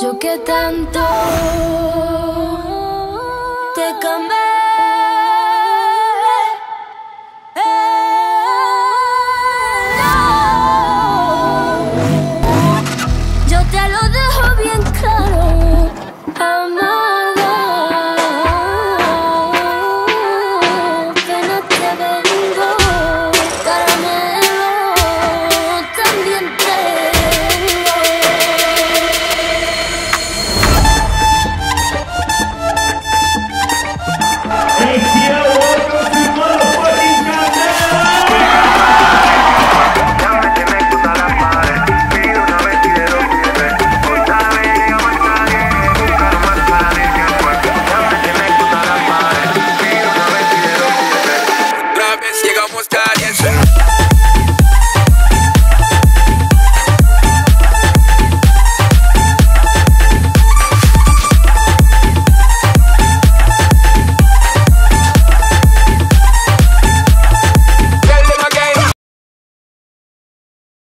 Yo que tanto